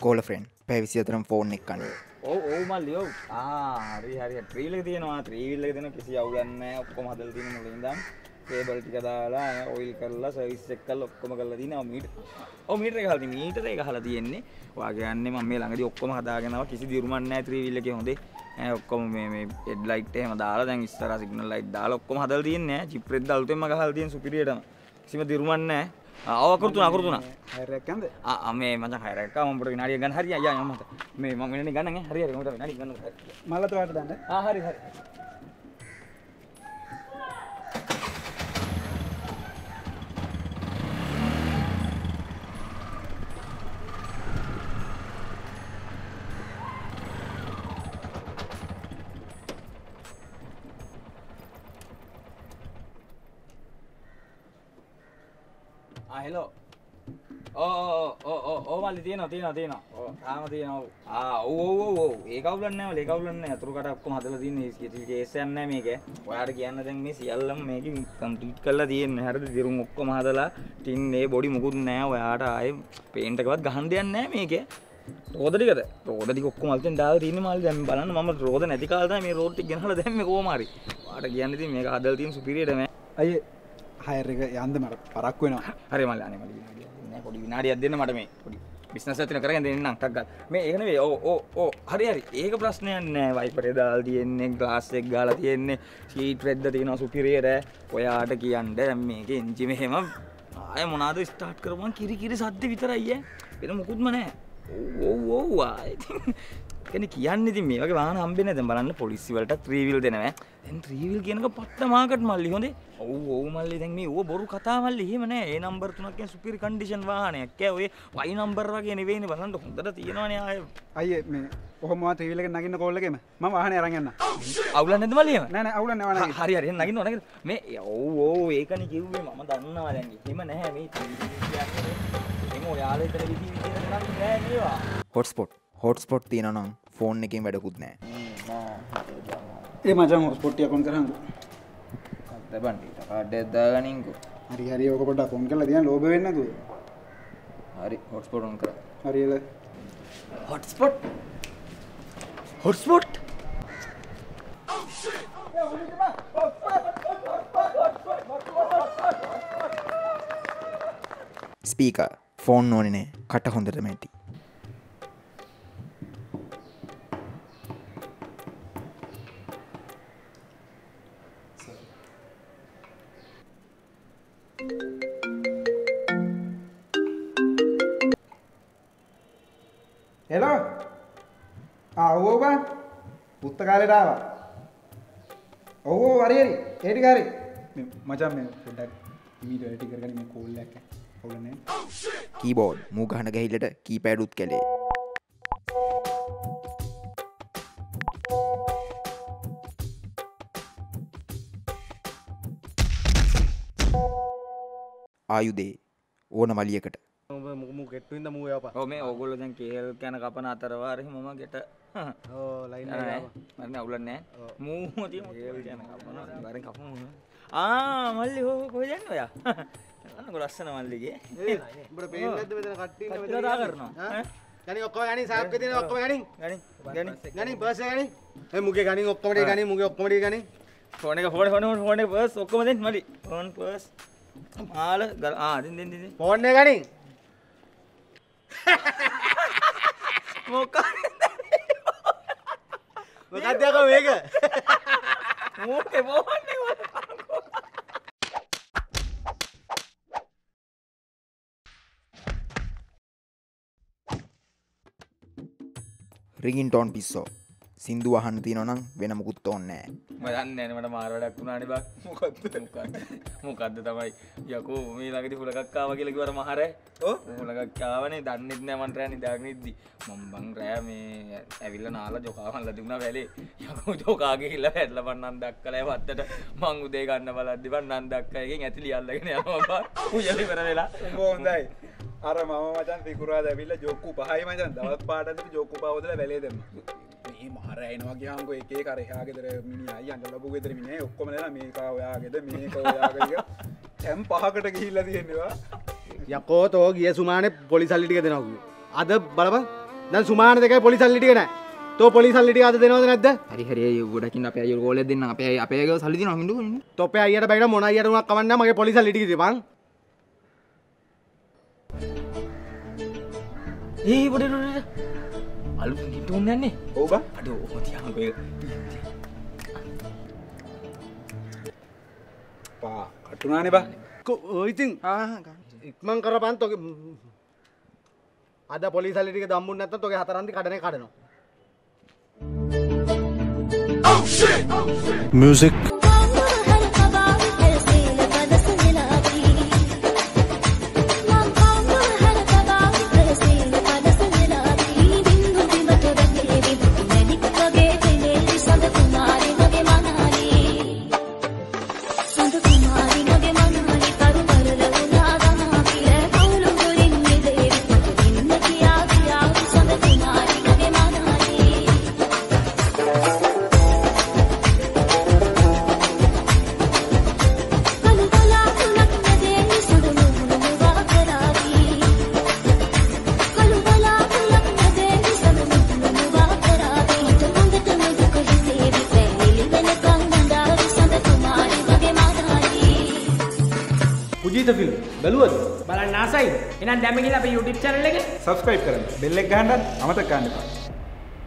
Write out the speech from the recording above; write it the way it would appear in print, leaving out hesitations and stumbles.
call a friend. Pay visitor phone nickane. Oh maliyo. Hari. Tree lag diye na kisi aulan ne upko madal diye na lindam. Cable tika daala oil karla service check karla upko magalla diye na meter eka haladi ne. Waage anne mamme langadi upko magada ganava kisi diruman ne tree wheel ke honde. ඔක්කොම මේ head light එහෙම දාලා දැන් ඉස්සරහා signal light දාලා ඔක්කොම හදලා තියන්නේ චිප් රෙඩ් දාලා උතෙන්ම ගහලා තියෙන සුපිරියටම කිසිම දිරුමක් නැහැ. ආව අකුරු තුන. හයර් එකක් ගන්නද? මේ මචං හයර් එකක් මම පොඩි විනාඩියක් ගන්න හරිය අයියා මම මත. මේ මම වෙනනේ ගන්න ඈ හරි මම විනාඩියක් ගන්න. මල්ලත් වාට දාන්න. හරි. Hello. Oh, Valentino. Oh. Eka ulan ne. Turka ta apko madala din is kisi ke esan ne mege. Wire kya na thang miss yallam mege complete kalla din ne har dirung apko madala tin ne body mukut ne wire ta ay paint ke baad gahan diyan ne mege. Rodadi apko malten dal din mal jam balan mama rodan adikal da me rod tigyan hal da me ko mari. Wire kya na din mege adal din superior me. Aye. හයරක යන්න මට පරක්කු වෙනවා. හරි මල්ලි අනේ මල්ලි නෑ පොඩි විනාඩියක් දෙන්න මට මේ පොඩි බිස්නස් එකක් තියෙන කරගෙන දෙන්න ටක් ගන්න. මේ ඒක නෙවෙයි. ඕ හරි. ඒක ප්‍රශ්නයක් නෑ. වයිපරේ දාලා තියෙන්නේ, ග්ලාස් එක ගාලා තියෙන්නේ, ෂීට් රෙද්ද තියෙනවා සුපිරියර. ඔයාට කියන්න දැන් මේක එන්ජින් මෙහෙම ආය මොනවාද ස්ටාර්ට් කරපුවම කිරි සද්ද විතරයි ඈ. වෙන මොකුත්ම නෑ. ඕ ආයි. කෙනෙක් කියන්නේ ඉතින් මේ වගේ වාහන හම්බෙන්නේ දැන් බලන්න පොලිසිය වලට 3 wheel දෙනවා. දැන් 3 wheel කියනක පට්ට මාකට් මල්ලි හොඳේ. ඔව් මල්ලි දැන් මේ ඌ බොරු කතා මල්ලි එහෙම නෑ. ඒ නම්බර් 3ක් කියන්නේ සුපිරි කන්ඩිෂන් වාහනයක්. ඔය වයි නම්බර වගේ නෙවෙයිනේ බලන්න හොඳට තියෙනවනේ ආයේ. අයියේ මේ කොහොම වා 3 wheel එක නගින්න කෝල් එකේම මම වාහනේ අරන් යන්න. අවුලක් නැද්ද මල්ලි එහෙම? නෑ අවුලක් නෑ වාහනේ. හරි එහෙනම් නගින්න ඕන නේද? මේ ඔව් ඒකනේ කිව්වේ මම දන්නවා දැන් එහෙම නැහැ මේ 3 wheel කියන්නේ. එමු ඔයාලා ඉතන විදිහට කරන්නේ නෑ මේවා. හොට්ස්පොට් තියෙනවා නම් ෆෝන් එකෙන් වැඩකුත් නෑ. ඒ මචං හොට්ස්පොට් ටික ඔන් කරහන්කෝ. දෙබන්ටි කාඩ් එක දාගනින්කෝ. හරි ඕක පොඩ්ඩක් ඔන් කරලා තියන්න ලෝභ වෙන්නේ නැතුව. හරි හොට්ස්පොට් ඔන් කරා. හරි එල. හොට්ස්පොට්. ඔව් ෂිට්. ඒ උන්නේ බා. හොට්ස්පොට්. ස්පීකර් ෆෝන් ඕනේ නේ. කට හොඳට මැටි. हेलो आओ बा पुस्तकालय रावा ओ अरे एडगारी मजा में प्रोडक्ट इमीडिएटली करके मैं कॉल लेके ओलने कीबोर्ड मुंह गहन गहिलट कीपैड उत केले आयुधे ඕන මලියකට ඔබ මු ගෙට්ටුවින්ද මූ එවපන්. ඔව් මේ ඕගොල්ලෝ දැන් කේල් කන කපන අතරවාරේ මම ගෙට ලයින් එක මම අවුලක් නැහැ. මූ තියෙන කේල් කන කපන අතරෙන් කපමු. මල්ලි හො කොහෙද යන්නේ ඔයා? අනගොල්ලෝ ලස්සන මල්ලිගේ. උඹට පේන්නේ නැද්ද මෙතන කට්ටි ඉන්න මෙතන කතා කරනවා. ගණින් ඔක්කොම ගණින් සාප් ගෙදින ඔක්කොම ගණින් බර්ස් එක ගණින්. මේ මුගේ ගණින් ඔක්කොම ඩේ ගණින් මුගේ ඔක්කොම ඩේ ගණින්. ෆෝන් එක බර්ස් ඔක්කොම දෙන්න මල්ලි. ෆෝන් බර්ස් माल गल दिन फोन ने गानी मौका मौका दिया को वेग मुंह के फोन ने रिंगटोन पिसो සින්දු අහන්න තියනවා නම් වෙන මොකුත් තෝන්නේ නැහැ. මම දන්නේ නැහැ මට මාර වැඩක් වුණානේ බා. මොකද්ද තමයි යකෝ මේ ළඟදී හුලකක් ආවා කියලා කිව්වර මහරෑ. හුලකක් ආවනේ දන්නේත් නැහැ මන් රෑ නිදාගෙන ඉද්දි. මම බං රෑ මේ ඇවිල්ලා නාලා ජොකාවන්ලා දුන්නා වැලේ. යකෝ ජොකා ගිහිල්ලා වැටලා බන්නන් දැක්කලා වත්තට මං උදේ ගන්න බලද්දි බන්නන් දැක්කා එකෙන් ඇතිලි අල්ලගෙන යනවා බා. කුයලි ඉවර වෙලා. හොඳයි. අර මම මචන් පිකුරාද ඇවිල්ලා ජොක්කු පහයි මචන් දවස් පාටට ජොක්කු පහ වදලා වැලේ දැම්මා. මහරයනවා ගියාම්කෝ එක එක අර එහා ගෙදර මිනිහා අයියන්ට ලැබු ගෙදර මිනිහා ඔක්කොම නේද මේක ඔයාගේද මේක ඔයාගේ කියලා දැන් පහකට ගිහිල්ලා තියෙනවා යකෝ තෝ ගිය සුමානේ පොලිසල්ලි ටික දෙනවා කිව්වා අද බලපන් දැන් සුමාන දෙකයි පොලිස් සල්ලි ටික නැහැ. තෝ පොලිස් සල්ලි ටික අද දෙනවද නැද්ද? හරි හරි ඒ ගොඩකින් අපේ අයියෝ ගෝලයක් දෙන්න අපේ අයියෝ සල්ලි දෙනවා මින්දු කොහොමද? තොපේ අයියට බයිලා මොන අයියට උනක් කවන්න නැහැ මගේ පොලිස් සල්ලි ටික දෙපන්. ඒ වඩේ වඩේ අලුත් නිට උන්නේ නැන්නේ. ඔව් බා. අඩෝ ඔහොම තියාම ඔය පා කටුනානේ බා. කො ඉතින් ඉක්මන් කරපන් තෝගේ आधा पुलिस वाले टीके दम मुन्ना तो के हाथरांदी काटने काटनो म्यूजिक YouTube channel सब्सक्राइब कर बेल एक घंटा अमतक